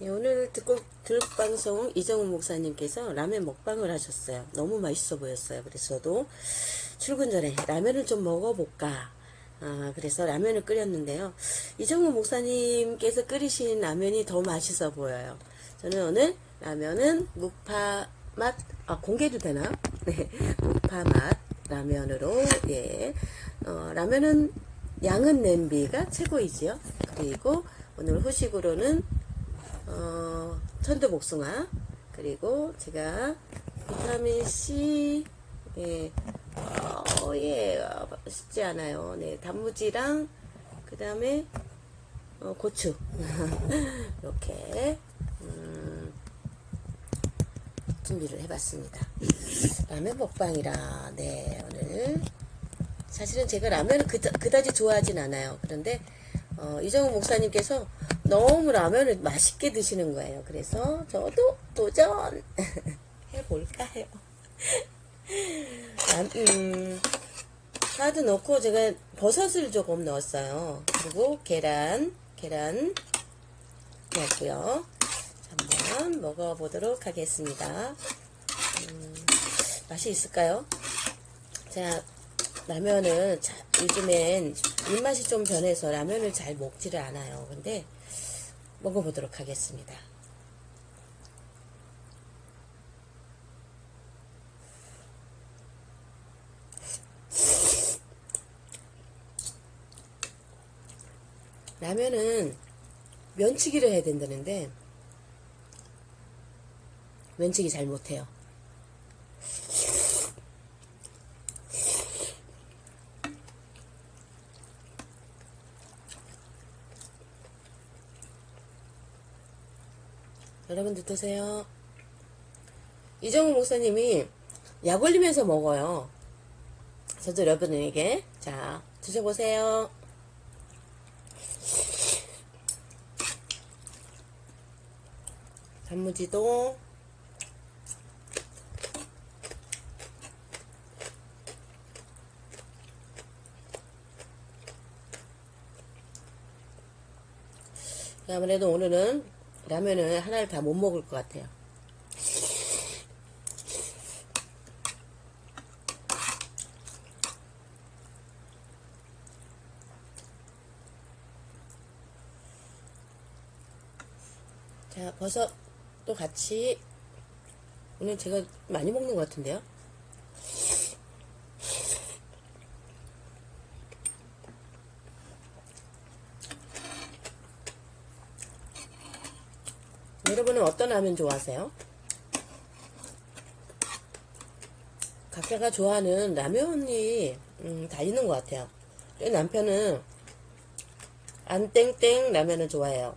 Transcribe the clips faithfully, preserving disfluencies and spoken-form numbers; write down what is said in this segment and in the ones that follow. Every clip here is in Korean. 예, 오늘 듣고 들 방송 이정운 목사님께서 라면 먹방을 하셨어요. 너무 맛있어 보였어요. 그래서 저도 출근 전에 라면을 좀 먹어볼까, 아, 그래서 라면을 끓였는데요. 이정우 목사님께서 끓이신 라면이 더 맛있어 보여요. 저는 오늘 라면은 무파맛, 아, 공개도 되나? 네, 무파맛 라면으로, 예. 어, 라면은 양은 냄비가 최고이지요. 그리고 오늘 후식으로는 어, 천도복숭아, 그리고 제가 비타민C, 예, 어, 예, 어, 쉽지 않아요. 네, 단무지랑, 그 다음에, 어, 고추. 이렇게, 음, 준비를 해봤습니다. 라면 먹방이라, 네, 오늘. 사실은 제가 라면을 그다, 그다지 좋아하진 않아요. 그런데, 어, 이정우 목사님께서 너무 라면을 맛있게 드시는 거예요. 그래서 저도 도전! 해볼까요? 음, 파도 넣고 제가 버섯을 조금 넣었어요. 그리고 계란, 계란 넣었고요. 한번 먹어보도록 하겠습니다. 음, 맛이 있을까요? 자, 라면을 자, 요즘엔 입맛이 좀 변해서 라면을 잘 먹지를 않아요. 근데 먹어보도록 하겠습니다. 라면은 면치기를 해야 된다는데 면치기 잘 못해요. 여러분들 드세요. 이정우 목사님이 약 올리면서 먹어요. 저도 여러분에게 자 드셔보세요. 단무지도 아무래도 오늘은 라면을 하나를 다 못 먹을 것 같아요. 자, 버섯 또 같이. 오늘 제가 많이 먹는 것 같은데요. 여러분은 어떤 라면 좋아하세요? 각자가 좋아하는 라면이 음, 다르는 것 같아요. 내 남편은 안땡땡 라면을 좋아해요.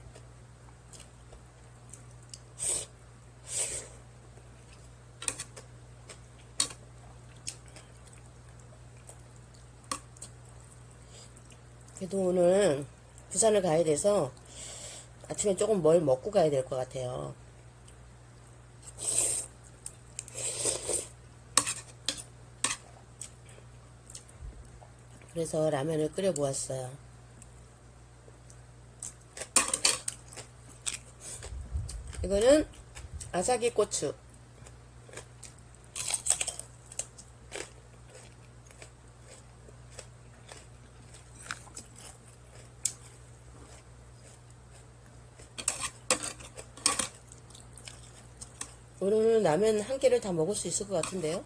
그래도 오늘 부산을 가야 돼서 아침에 조금 뭘 먹고 가야 될 것 같아요. 그래서 라면을 끓여 보았어요. 이거는 아삭이 고추. 오늘은 라면 한 개를 다 먹을 수 있을 것 같은데요.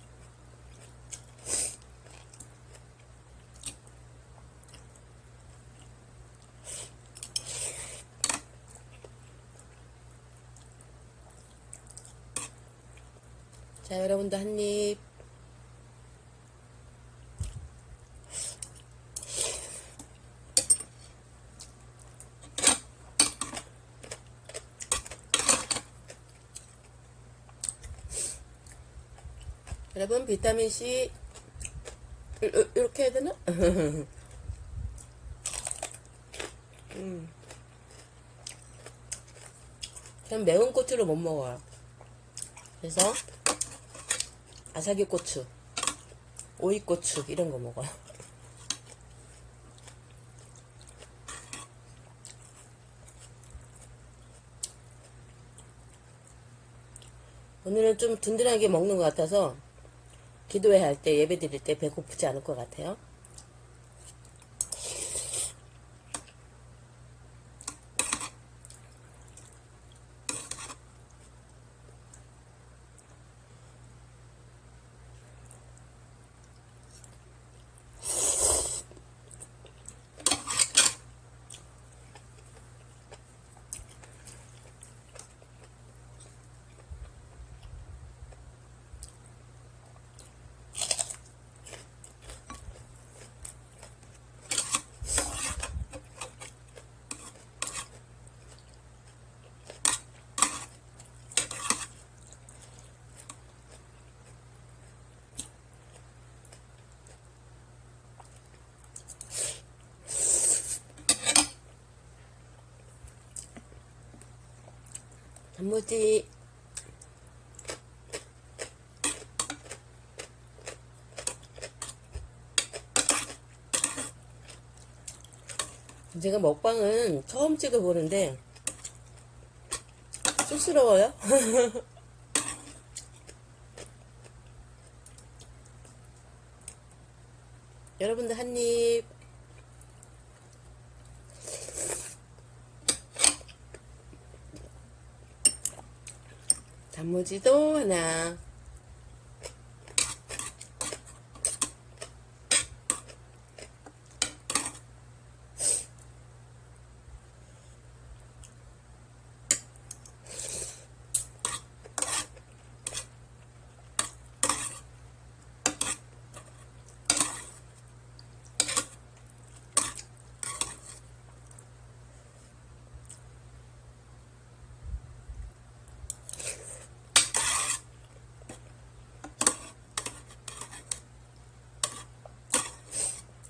자, 여러분도 한 입. 여러분, 비타민C 이렇게 해야 되나? 음. 전 매운 고추를 못 먹어요. 그래서 아삭이 고추, 오이 고추 이런 거 먹어요. 오늘은 좀 든든하게 먹는 것 같아서 기도회 할 때, 예배 드릴 때 배고프지 않을 것 같아요. 단무지 제가 먹방은 처음 찍어보는데 쑥스러워요. 여러분들 한입. 단무지도 하나.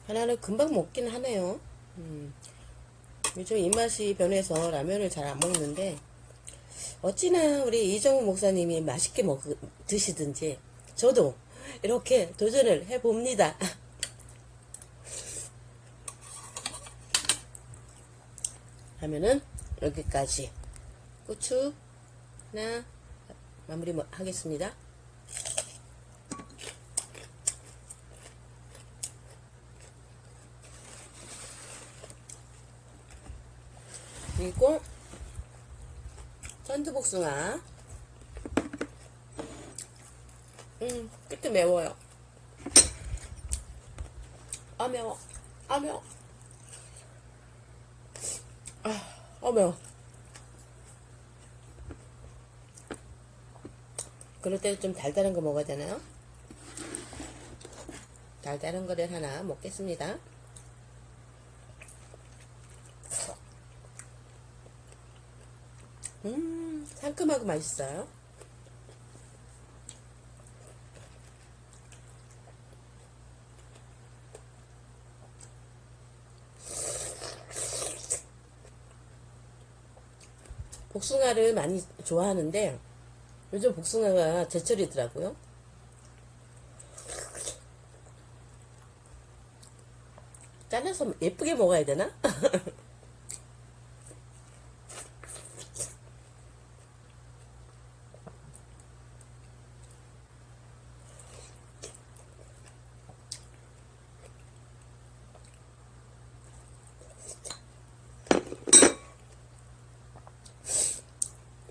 하나는 금방 먹긴 하네요. 음, 요즘 입맛이 변해서 라면을 잘 안 먹는데, 어찌나 우리 이정우 목사님이 맛있게 먹, 드시든지 저도 이렇게 도전을 해봅니다. 하면은 여기까지 고추 하나 마무리 하겠습니다. 그리고 천도복숭아. 음, 끝도 매워요. 아 매워, 아 매워, 아, 아 매워. 그럴 때는 좀 달달한 거 먹어야 되나요? 달달한 거를 하나 먹겠습니다. 음, 상큼하고 맛있어요. 복숭아를 많이 좋아하는데 요즘 복숭아가 제철이더라고요. 잘라서 예쁘게 먹어야 되나?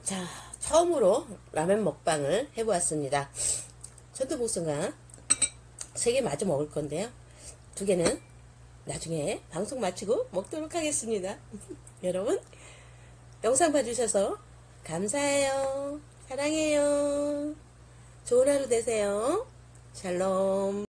자, 처음으로 라면 먹방을 해보았습니다. 천도복숭아 세 개 마저 먹을 건데요. 두 개는 나중에 방송 마치고 먹도록 하겠습니다. 여러분, 영상 봐주셔서 감사해요. 사랑해요. 좋은 하루 되세요. 샬롬.